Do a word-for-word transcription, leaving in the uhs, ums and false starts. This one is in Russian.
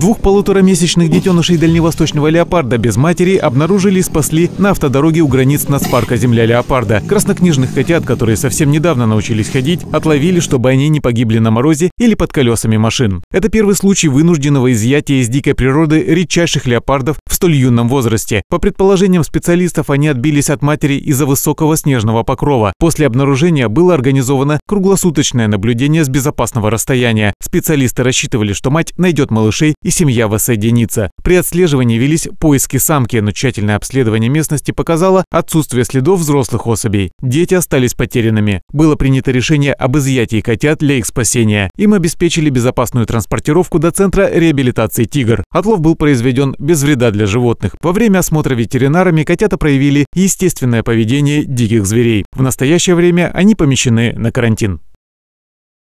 Двух полуторамесячных детенышей дальневосточного леопарда без матери обнаружили и спасли на автодороге у границ нацпарка «Земля леопарда». Краснокнижных котят, которые совсем недавно научились ходить, отловили, чтобы они не погибли на морозе или под колесами машин. Это первый случай вынужденного изъятия из дикой природы редчайших леопардов в столь юном возрасте. По предположениям специалистов, они отбились от матери из-за высокого снежного покрова. После обнаружения было организовано круглосуточное наблюдение с безопасного расстояния. Специалисты рассчитывали, что мать найдет малышей и семья воссоединится. При отслеживании велись поиски самки, но тщательное обследование местности показало отсутствие следов взрослых особей. Дети остались потерянными. Было принято решение об изъятии котят для их спасения. Им обеспечили безопасную транспортировку до Центра реабилитации «Тигр». Отлов был произведен без вреда для животных. Во время осмотра ветеринарами котята проявили естественное поведение диких зверей. В настоящее время они помещены на карантин.